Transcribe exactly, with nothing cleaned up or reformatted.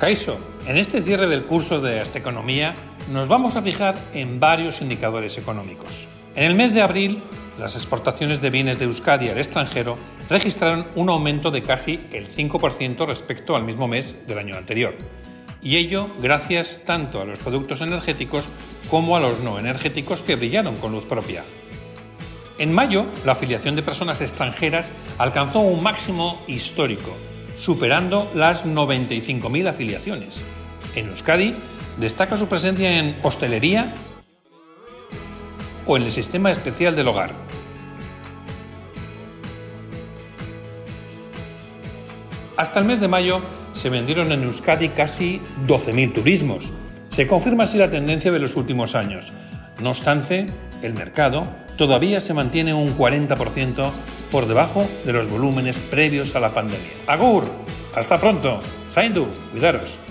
Kaixo, en este cierre del curso de Astekonomía nos vamos a fijar en varios indicadores económicos. En el mes de abril, las exportaciones de bienes de Euskadi al extranjero registraron un aumento de casi el cinco por ciento respecto al mismo mes del año anterior. Y ello gracias tanto a los productos energéticos como a los no energéticos que brillaron con luz propia. En mayo, la afiliación de personas extranjeras alcanzó un máximo histórico, superando las noventa y cinco mil afiliaciones. En Euskadi destaca su presencia en hostelería o en el sistema especial del hogar. Hasta el mes de mayo se vendieron en Euskadi casi doce mil turismos. Se confirma así la tendencia de los últimos años. No obstante, el mercado todavía se mantiene un cuarenta por ciento por debajo de los volúmenes previos a la pandemia. Agur, hasta pronto. Zaindu, cuidaros.